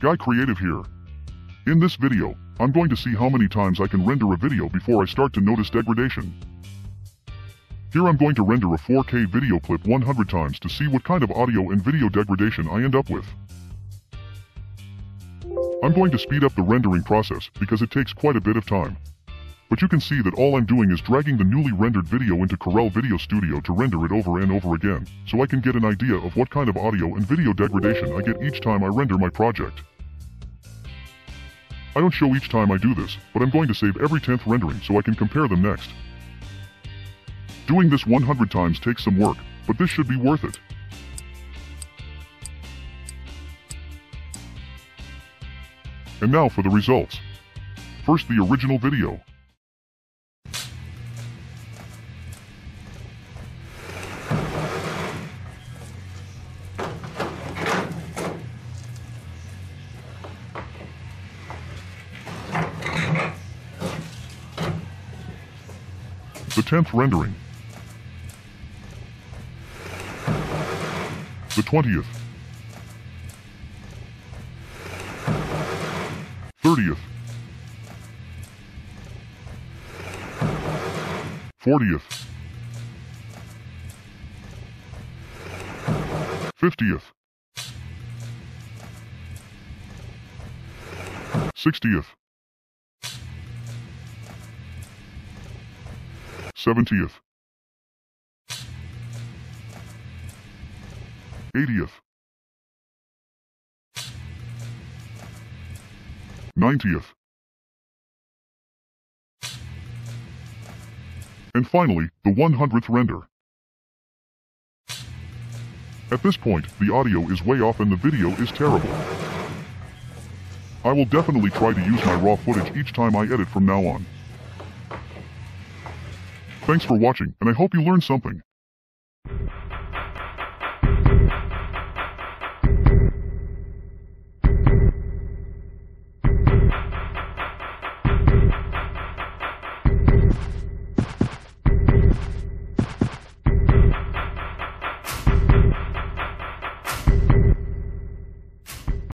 Guy Creative here. In this video, I'm going to see how many times I can render a video before I start to notice degradation. Here I'm going to render a 4K video clip 100 times to see what kind of audio and video degradation I end up with. I'm going to speed up the rendering process because it takes quite a bit of time. But you can see that all I'm doing is dragging the newly rendered video into Corel VideoStudio to render it over and over again, so I can get an idea of what kind of audio and video degradation I get each time I render my project. I don't show each time I do this, but I'm going to save every 10th rendering so I can compare them next. Doing this 100 times takes some work, but this should be worth it. And now for the results. First, the original video. The 10th rendering. The 20th. 30th. 40th. 50th. 60th. 70th. 80th. 90th. And finally, the 100th render. At this point, the audio is way off and the video is terrible. I will definitely try to use my raw footage each time I edit from now on. Thanks for watching, and I hope you learned something.